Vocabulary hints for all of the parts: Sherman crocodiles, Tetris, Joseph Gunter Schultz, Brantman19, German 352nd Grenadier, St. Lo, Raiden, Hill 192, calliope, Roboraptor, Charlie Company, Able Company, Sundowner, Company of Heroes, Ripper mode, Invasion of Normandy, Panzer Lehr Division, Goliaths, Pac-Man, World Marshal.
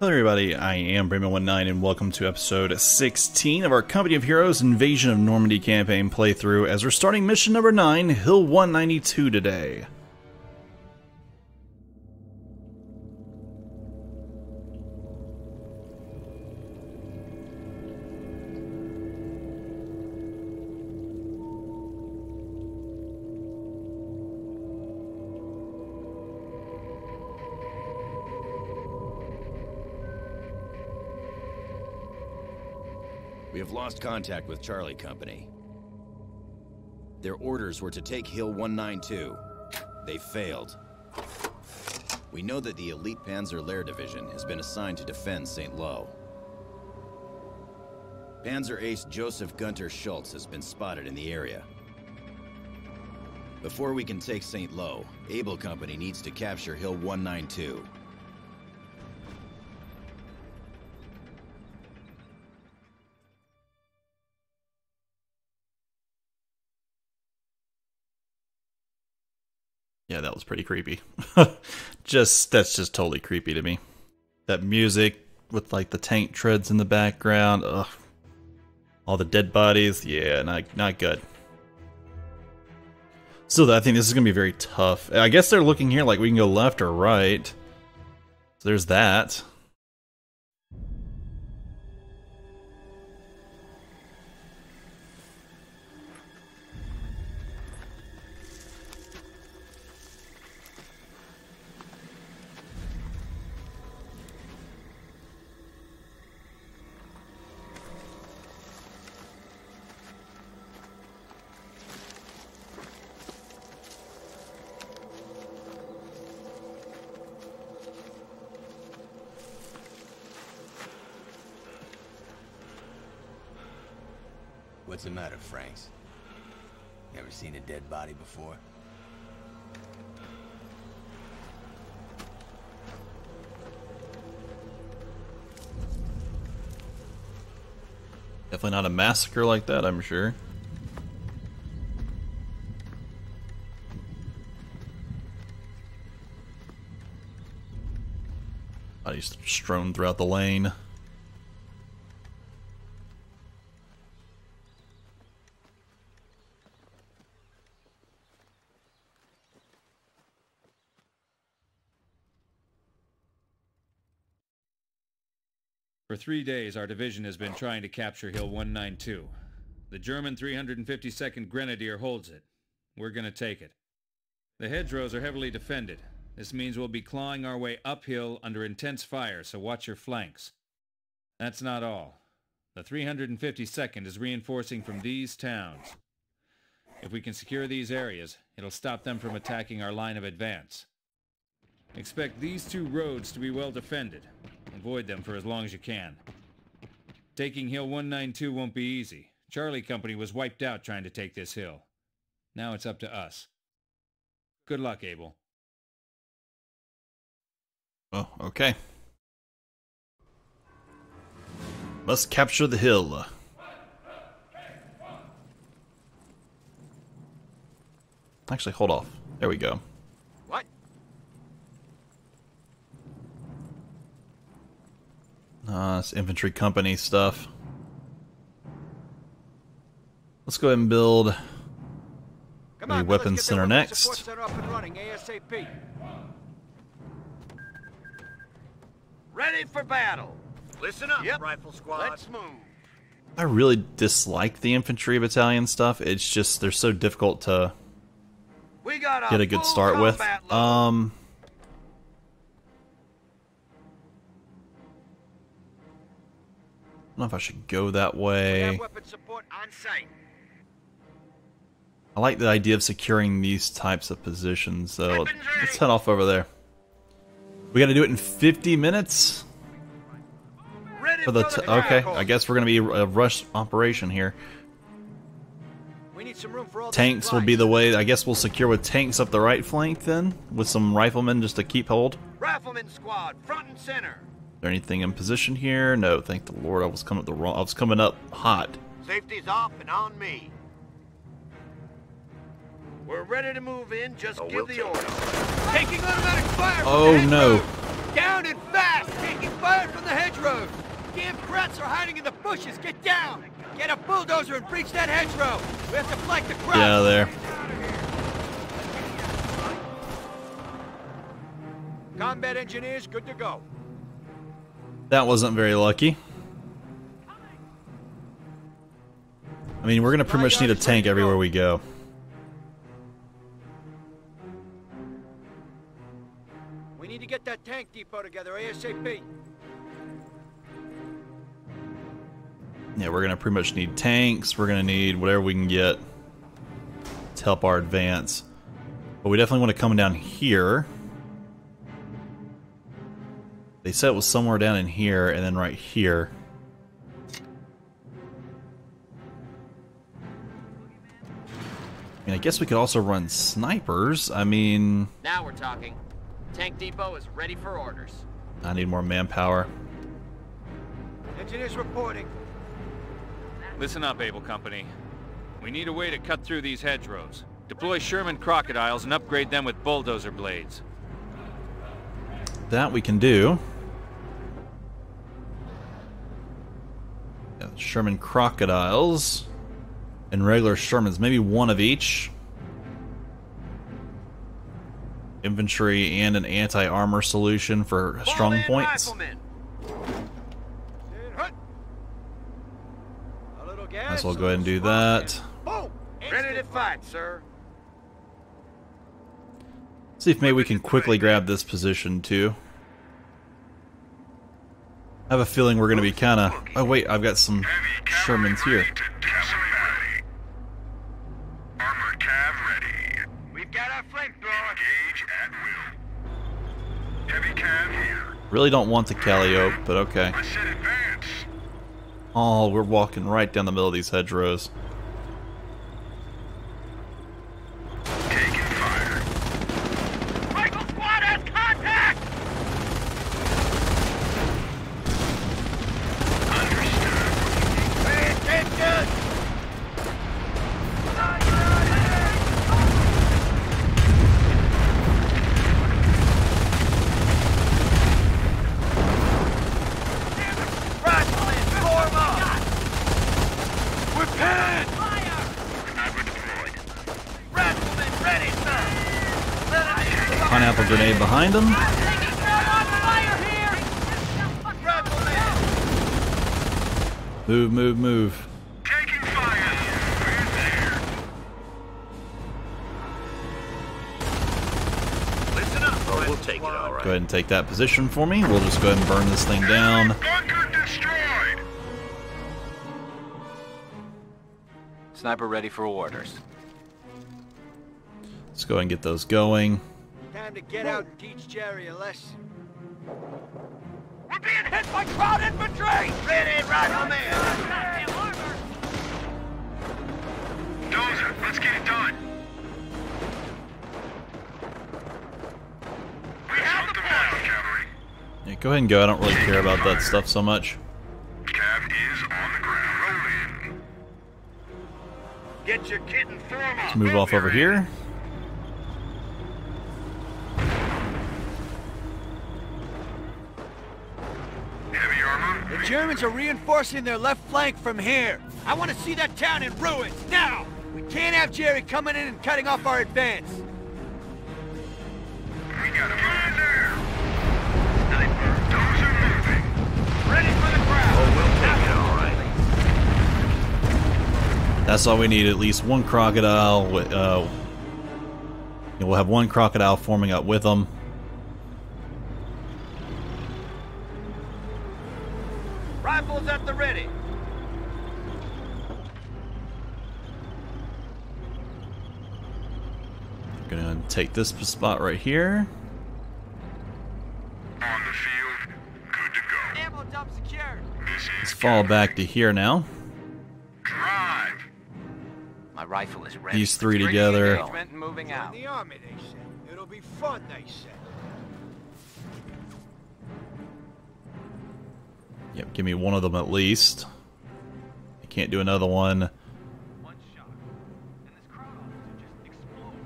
Hello everybody, I am Brantman19 and welcome to episode 16 of our Company of Heroes Invasion of Normandy campaign playthrough as we're starting mission number 9, Hill 192 today. We have lost contact with Charlie Company. Their orders were to take Hill 192. They failed. We know that the elite Panzer Lehr Division has been assigned to defend St. Lo. Panzer Ace Joseph Gunter Schultz has been spotted in the area. Before we can take St. Lo, Able Company needs to capture Hill 192. Yeah, that was pretty creepy. that's just totally creepy to me. That music with like the tank treads in the background. Ugh. All the dead bodies. Yeah, not good. So I think this is gonna be very tough. I guess they're looking here like we can go left or right. So there's that. What's the matter, Franks? Never seen a dead body before? Definitely not a massacre like that, I'm sure. Bodies strewn throughout the lane. For 3 days, our division has been trying to capture Hill 192. The German 352nd Grenadier holds it. We're gonna take it. The hedgerows are heavily defended. This means we'll be clawing our way uphill under intense fire, so watch your flanks. That's not all. The 352nd is reinforcing from these towns. If we can secure these areas, it'll stop them from attacking our line of advance. Expect these two roads to be well defended. Avoid them for as long as you can. Taking Hill 192 won't be easy. Charlie Company was wiped out trying to take this hill. Now it's up to us. Good luck, Abel. Oh, okay. Must capture the hill. Actually, hold off. There we go. It's infantry company stuff. Let's go ahead and build the weapons center next. Ready for battle. Listen up, rifle squad. Let's move. I really dislike the infantry battalion stuff. It's just they're so difficult to get a good start with. I don't know if I should go that way. I like the idea of securing these types of positions, so let's head off over there. We gotta do it in 50 minutes? For the okay, I guess we're gonna be a rush operation here. Tanks will be the way. I guess we'll secure with tanks up the right flank then, with some riflemen just to keep hold. Riflemen squad, front and center. Is there anything in position here? No, thank the Lord. I was coming up hot. Safety's off and on me. We're ready to move in. Just give the order. Taking automatic fire. Oh no! Down and fast. Taking fire. are hiding in the bushes. Get down. Get a bulldozer and breach that hedgerow. We have to flank the crowd. Get out of there. Combat engineers, good to go. That wasn't very lucky. I mean, we're going to pretty much need a tank everywhere we go. We need to get that tank depot together ASAP. Yeah, we're going to pretty much need tanks. We're going to need whatever we can get to help our advance. But we definitely want to come down here. They said it was somewhere down in here and then right here. I mean, I guess we could also run snipers. I mean, now we're talking. Tank depot is ready for orders. I need more manpower. Engineers reporting. Listen up, Able Company. We need a way to cut through these hedgerows. Deploy Sherman crocodiles and upgrade them with bulldozer blades. That we can do. Yeah, Sherman crocodiles and regular Shermans, maybe one of each. Infantry and an anti-armor solution for strong points. Might as well go ahead and do that. Ready to fight, sir. See if maybe we can quickly grab this position too. I have a feeling we're gonna be kinda... Oh wait, I've got some Shermans here. Really don't want the calliope, but okay. Oh, we're walking right down the middle of these hedgerows. Grenade behind him. Move, move, move. Taking fire. We're there. Listen up, boy. We'll take it all right. Go ahead and take that position for me. We'll just go ahead and burn this thing down. Bunker destroyed. Sniper ready for orders. Let's go ahead and get those going. Time to get out and teach Jerry a lesson. We're being hit by crowd infantry! Ready, rifleman! Dozer, let's get it done! We have the battle, cavalry! Yeah, go ahead and go. I don't really care about that stuff so much. Cav is on the ground. Roll in. Get your kit and form up. Let's move off over here. The Germans are reinforcing their left flank from here. I want to see that town in ruins, now! We can't have Jerry coming in and cutting off our advance. We got him right there! Sniper, those are moving. Ready for the crowd. Oh, we'll take it all right. That's all we need, at least one crocodile. We'll have one crocodile forming up with them. Rifles at the ready. I'm gonna take this spot right here. On the field, good to go. Ammo dump secured. Let's fall back to here now. Drive. My rifle is ready. These three together. Moving out. In the army, they said. It'll be fun, they said. Yep, give me one of them at least. I can't do another one. One shot. And this crowd officer just explodes.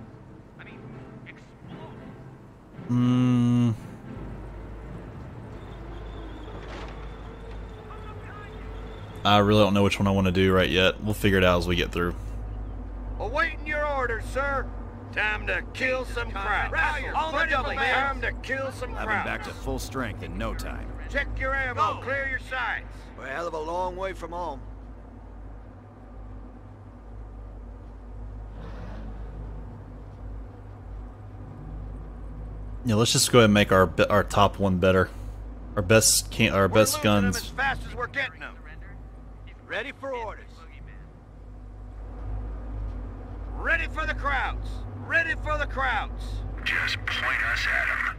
I mean, explodes. I really don't know which one I want to do right yet. We'll figure it out as we get through. Awaiting your orders, sir. Time to kill some crowds. On the double, man. Time to kill some crowds. I'll be back to full strength in no time. Check your ammo. Go. Clear your sights. We're a hell of a long way from home. Yeah, let's just go ahead and make our top one better. Our best can our best guns. As fast as we're getting them. Ready for orders. Ready for the crowds. Ready for the crowds. Just point us at them.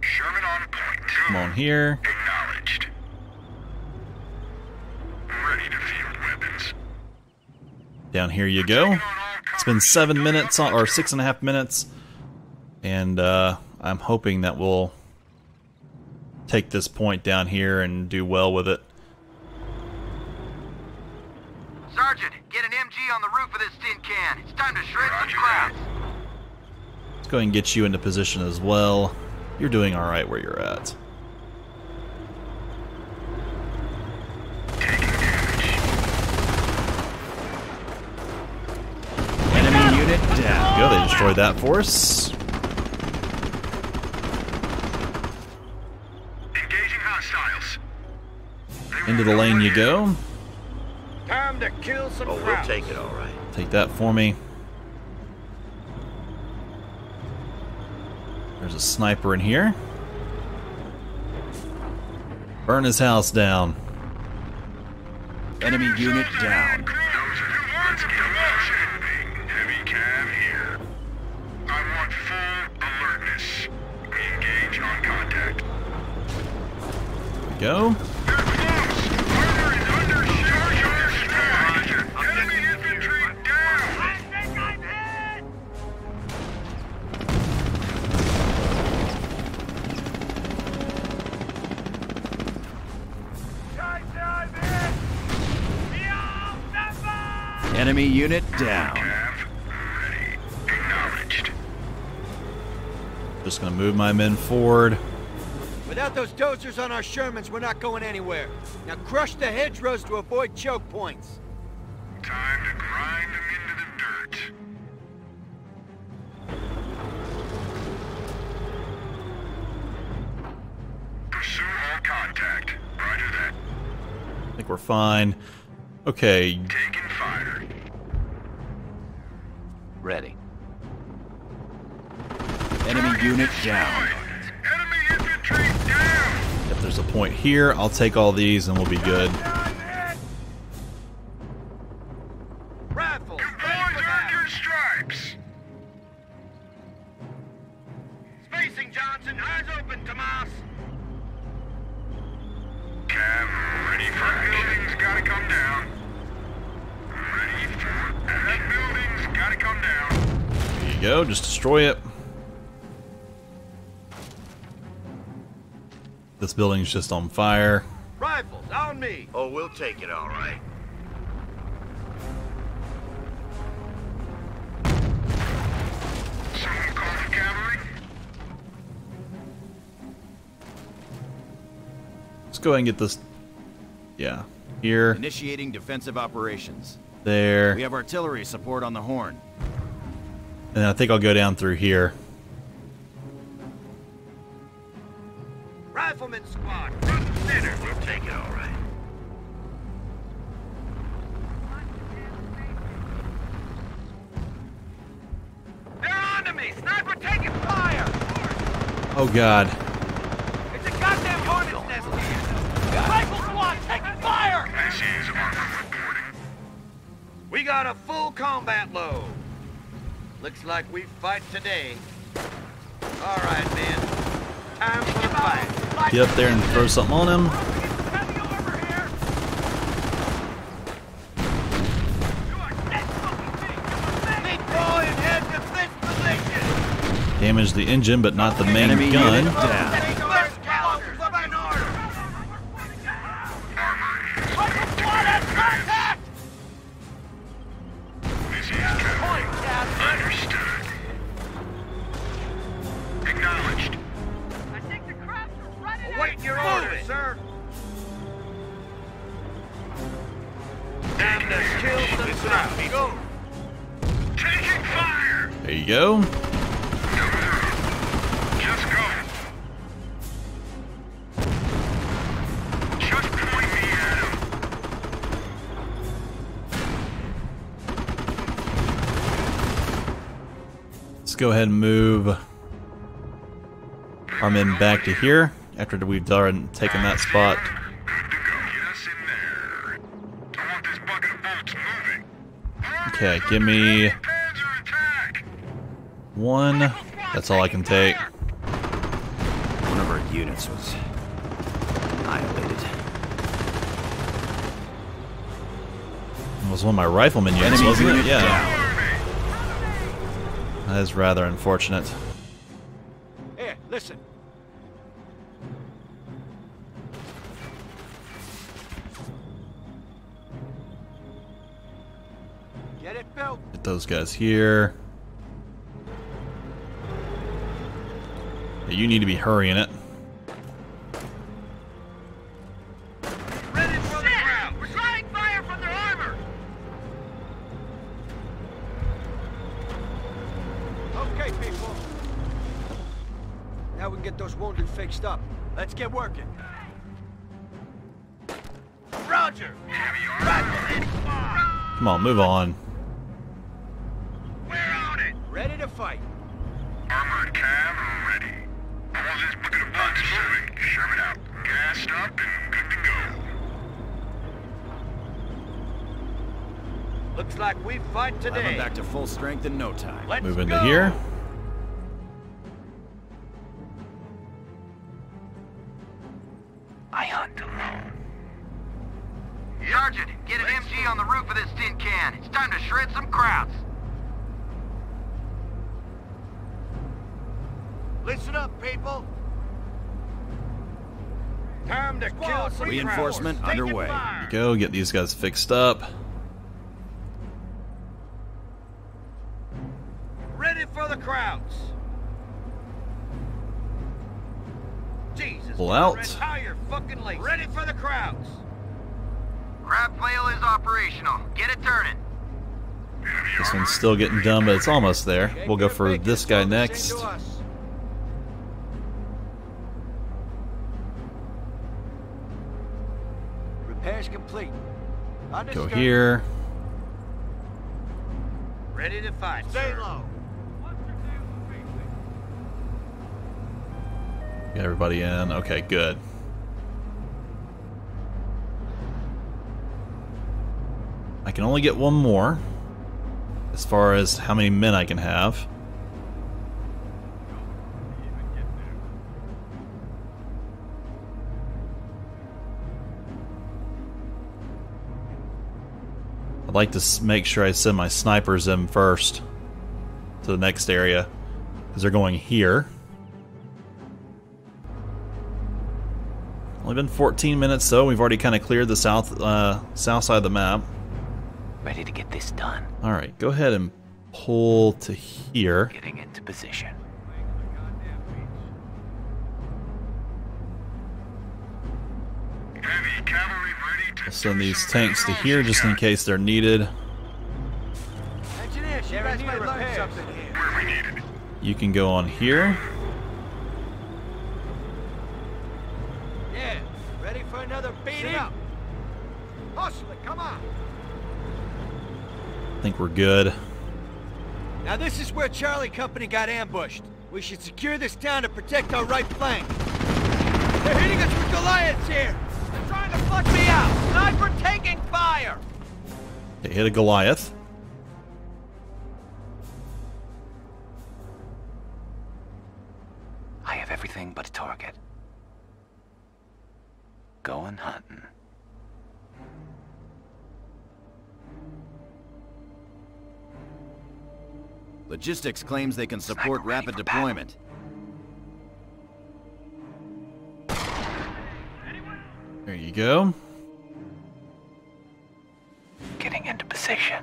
Sherman on point. Come on here. Acknowledged. Ready to field weapons. Down here you go. It's been 7 minutes or 6.5 minutes, and I'm hoping that we'll take this point down here and do well with it. Sergeant, get an MG on the roof of this tin can. It's time to shred some crowds. Let's go ahead and get you into position as well. You're doing all right where you're at. Taking damage. Enemy unit down. Go, they destroyed that for us. Into the lane you go. Time to kill some crowds. We'll take it all right. Take that for me. There's a sniper in here. Burn his house down. Enemy unit down. Heavy cab here. I want full alertness. Engage on contact. There we go. Enemy unit down. Ready. Acknowledged. Just gonna move my men forward. Without those dozers on our Shermans, we're not going anywhere. Now crush the hedgerows to avoid choke points. Time to grind them into the dirt. Pursue all contact. Roger that. I think we're fine. Okay. Taking fire. Ready. Enemy unit down. Enemy infantry down. If there's a point here, I'll take all these and we'll be good. Rifles. Boys earn your stripes. Spacing Johnson, eyes open, Tomas. Cav, ready for action. Building's gotta come down. Ready for action. Building's gotta come down. There you go, just destroy it. This building's just on fire. Rifles on me. Oh, we'll take it all right. Someone call for cavalry. Let's go ahead and get this. Yeah, here. Initiating defensive operations. There. We have artillery support on the horn. And I think I'll go down through here. Rifleman squad, front and center. We'll take it all right. They're onto me! Sniper taking fire! Oh god. It's a goddamn hornet's nest here! Rifle squad taking fire! We got a full combat load. Looks like we fight today. All right, man. Time for the fight. Get up there and throw something on him. Damage the engine, but not the main enemy gun. Your order, sir. And the kill the crowd. Go. Taking fire. There you go. Just go. Just point me at him. Let's go ahead and move our men back to here after we've done taking that spot. Okay, give me one. That's all I can take. One of our units was annihilated. It was one of my rifleman units, wasn't it? Yeah. That is rather unfortunate. Hey, listen. Get those guys here. You need to be hurrying it. Ready from the ground. We're sliding fire from their armor. Okay, people. Now we can get those wounded fixed up. Let's get working. Roger. Come on, move on. Ready to fight. Armored cab ready. Horses put in a box moving. Sherman out. Gassed up and good to go. Looks like we fight today. I'm back to full strength in no time. Let's move into here. I hunt alone. Sergeant, get an MG on the roof of this tin can. It's time to shred some crowds. Listen up, people. Time to kill some reinforcement underway. Go get these guys fixed up. Ready for the crowds. Jesus. Pull out. Ready for the crowds. Grab flail is operational. Get it turning. This one's still getting done, but it's almost there. We'll go for this guy next. Complete. Go here. Ready to fight. Stay low. Get everybody in. Okay, good. I can only get one more as far as how many men I can have. I'd like to make sure I send my snipers in first to the next area because they're going here. Only been 14 minutes though. We've already kind of cleared the south side of the map. Ready to get this done. All right, go ahead and pull to here. Getting into position. I'll send these tanks to here just in case they're needed. You can go on here. Yeah, ready for another beating up. Hustler, come on. I think we're good. Now this is where Charlie Company got ambushed. We should secure this town to protect our right flank. They're hitting us with Goliaths here. Trying to put me out! Sniper taking fire! They hit a Goliath. I have everything but a target. Going hunting. Logistics claims they can support rapid deployment. There you go. Getting into position.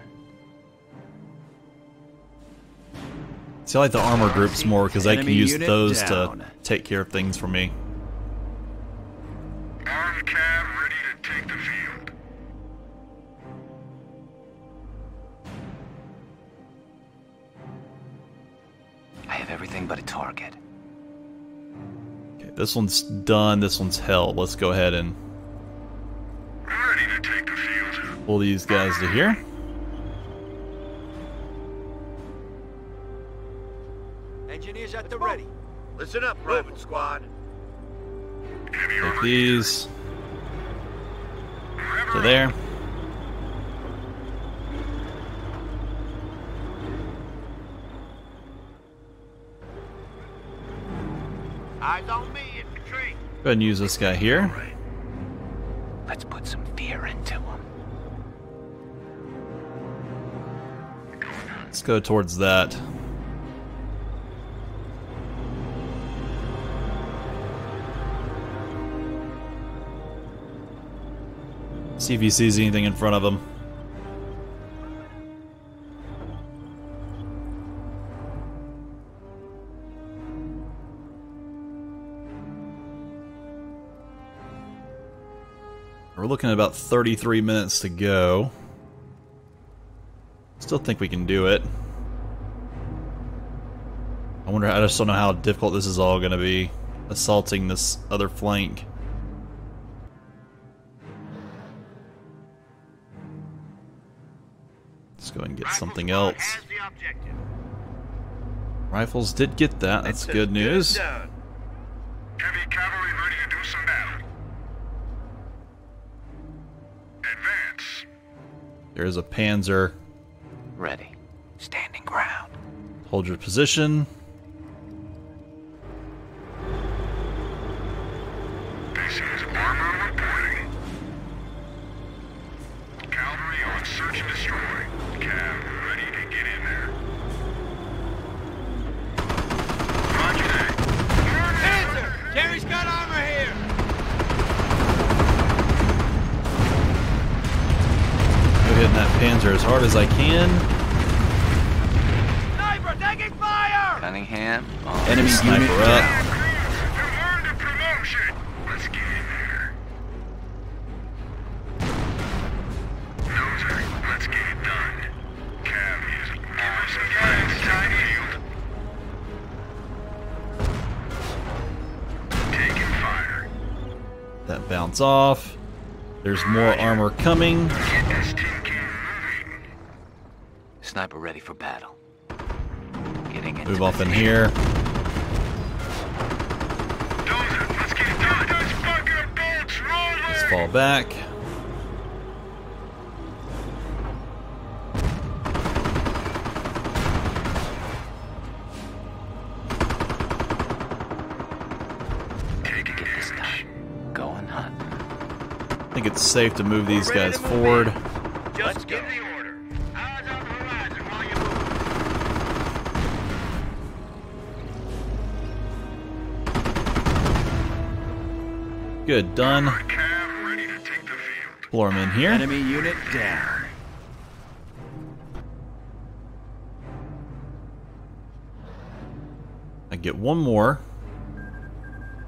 See, I like the armor groups more because I can use those to take care of things for me. Armed cab ready to take the field. target. Okay, this one's done. This one's held. Let's go ahead and ready to take the field. Pull these guys to here. Engineers at the ready. Listen up, Private Squad. Take these to there. Eyes on me, infantry. Go ahead and use this guy here. Right. Let's put some fear into him. Let's go towards that. See if he sees anything in front of him. We're looking at about 33 minutes to go. Still think we can do it. I wonder, I just don't know how difficult this is all going to be. Assaulting this other flank. Let's go and get something else. Rifles did get that. That's good news. Heavy cavalry ready to do some battle. Advance. There's a Panzer. Ready. Standing ground. Hold your position. This is armor reporting. Cavalry on search and destroy. Jerry's got armor here! Go hitting that Panzer as hard as I can. Sniper taking fire! Cunningham. Enemy sniper up. You earned a promotion! Let's get in there. Noser, let's get it done. Cav is over some that bounce off. There's more armor coming. Sniper ready for battle. Getting move off in here. Let's fall back. I think it's safe to move these guys forward. Just give the order. Eyes on the horizon while you move. Good, done. Floor them in here. Enemy unit down. I get one more,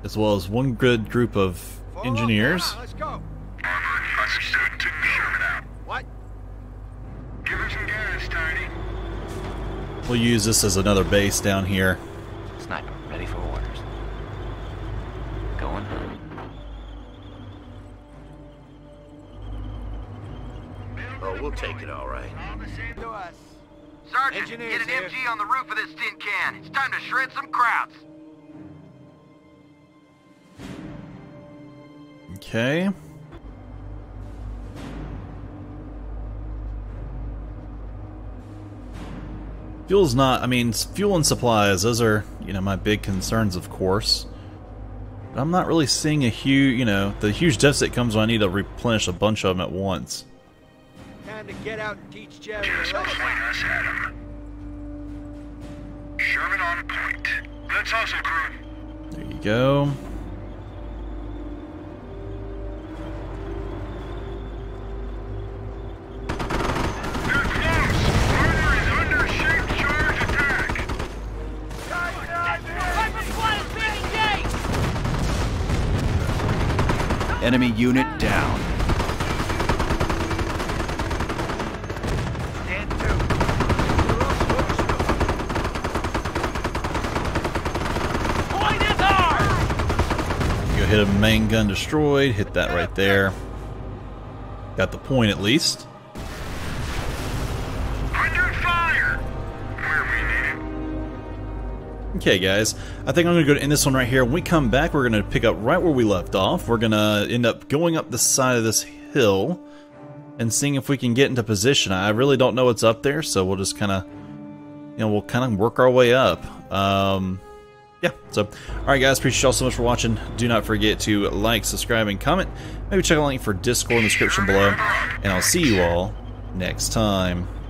as well as one good group of engineers. Let's go. What? Give her some gas, Tiny. We'll use this as another base down here. Sniper, ready for orders. Going home. Oh, we'll take it all right. Sergeant, Engineers, get an MG on the roof of this tin can. It's time to shred some Krauts. Okay. Fuel's not, I mean, fuel and supplies, those are, you know, my big concerns, of course. But I'm not really seeing a huge, you know, the huge deficit comes when I need to replenish a bunch of them at once. Time to get out and teach Jerry. Just point us at him. Sherman on point. Let's hustle, crew. There you go. Enemy unit down. Stand to. hit a main gun destroyed. Hit that right there. Got the point at least. Under fire where we need it. Okay, guys. I think I'm going to go to end this one right here. When we come back, we're going to pick up right where we left off. We're going to end up going up the side of this hill and seeing if we can get into position. I really don't know what's up there, so we'll just kind of, you know, we'll kind of work our way up. Yeah, so, alright guys, appreciate y'all so much for watching. Do not forget to like, subscribe, and comment. Maybe check out the link for Discord in the description below. And I'll see you all next time.